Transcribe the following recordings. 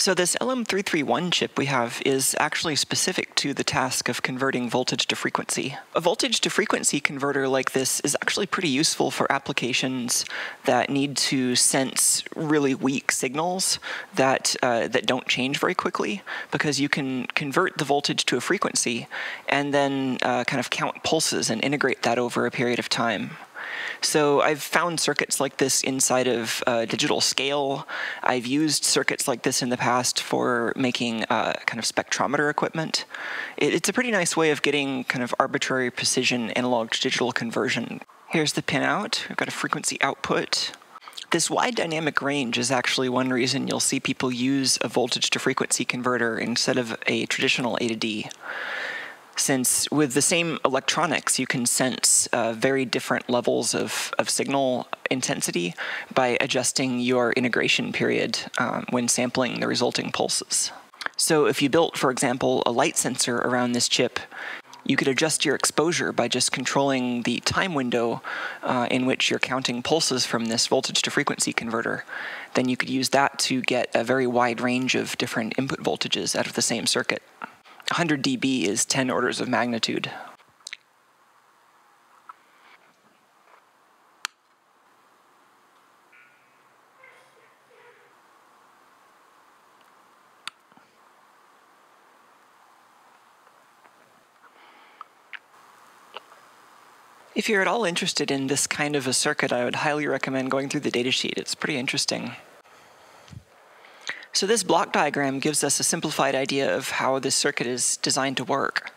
So this LM331 chip we have is actually specific to the task of converting voltage to frequency. A voltage to frequency converter like this is actually pretty useful for applications that need to sense really weak signals that don't change very quickly, because you can convert the voltage to a frequency and then kind of count pulses and integrate that over a period of time. So I've found circuits like this inside of digital scale. I've used circuits like this in the past for making kind of spectrometer equipment. It's a pretty nice way of getting kind of arbitrary precision analog to digital conversion. Here's the pin out. We've got a frequency output. This wide dynamic range is actually one reason you'll see people use a voltage to frequency converter instead of a traditional A to D. Since with the same electronics, you can sense very different levels of signal intensity by adjusting your integration period when sampling the resulting pulses. So if you built, for example, a light sensor around this chip, you could adjust your exposure by just controlling the time window in which you're counting pulses from this voltage to frequency converter. Then you could use that to get a very wide range of different input voltages out of the same circuit. 100 dB is 10 orders of magnitude. If you're at all interested in this kind of a circuit, I would highly recommend going through the datasheet. It's pretty interesting. So this block diagram gives us a simplified idea of how this circuit is designed to work.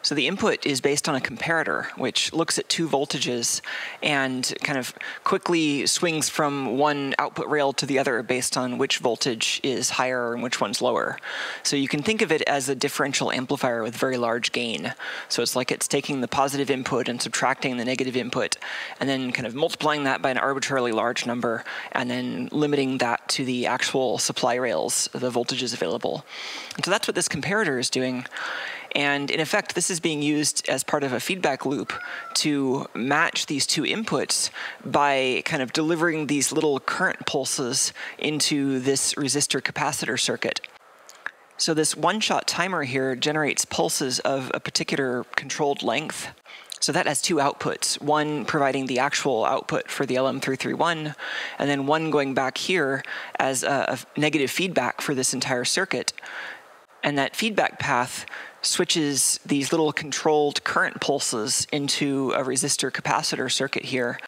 So the input is based on a comparator, which looks at two voltages and kind of quickly swings from one output rail to the other based on which voltage is higher and which one's lower. So you can think of it as a differential amplifier with very large gain. So it's like it's taking the positive input and subtracting the negative input, and then kind of multiplying that by an arbitrarily large number, and then limiting that to the actual supply rails, the voltages available. And so that's what this comparator is doing. And in effect, this is being used as part of a feedback loop to match these two inputs by kind of delivering these little current pulses into this resistor capacitor circuit. So this one-shot timer here generates pulses of a particular controlled length. So that has two outputs, one providing the actual output for the LM331, and then one going back here as a negative feedback for this entire circuit. And that feedback path switches these little controlled current pulses into a resistor capacitor circuit here.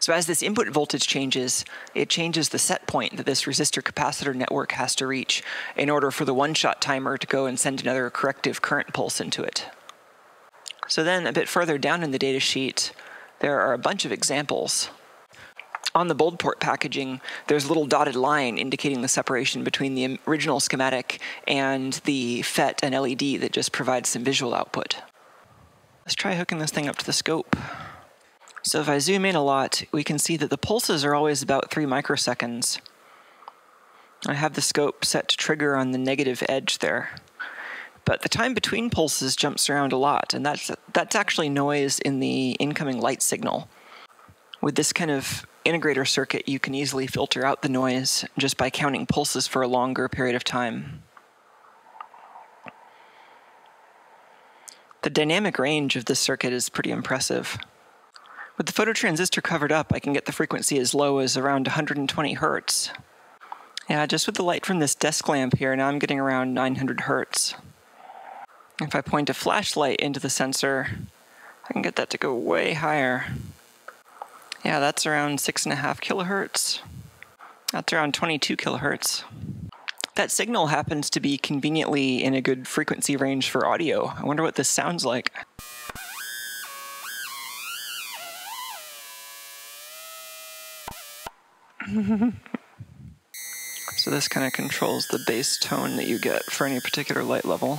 So as this input voltage changes, it changes the set point that this resistor capacitor network has to reach in order for the one-shot timer to go and send another corrective current pulse into it. So then a bit further down in the data sheet, there are a bunch of examples. On the Boldport packaging, there's a little dotted line indicating the separation between the original schematic and the FET and LED that just provides some visual output. Let's try hooking this thing up to the scope. So if I zoom in a lot, we can see that the pulses are always about 3 microseconds. I have the scope set to trigger on the negative edge there. But the time between pulses jumps around a lot, and that's actually noise in the incoming light signal. With this kind of integrator circuit, you can easily filter out the noise just by counting pulses for a longer period of time. The dynamic range of this circuit is pretty impressive. With the phototransistor covered up, I can get the frequency as low as around 120 Hertz. Yeah, just with the light from this desk lamp here, now I'm getting around 900 Hertz. If I point a flashlight into the sensor, I can get that to go way higher. Yeah, that's around 6.5 kilohertz. That's around 22 kilohertz. That signal happens to be conveniently in a good frequency range for audio. I wonder what this sounds like. So this kind of controls the bass tone that you get for any particular light level.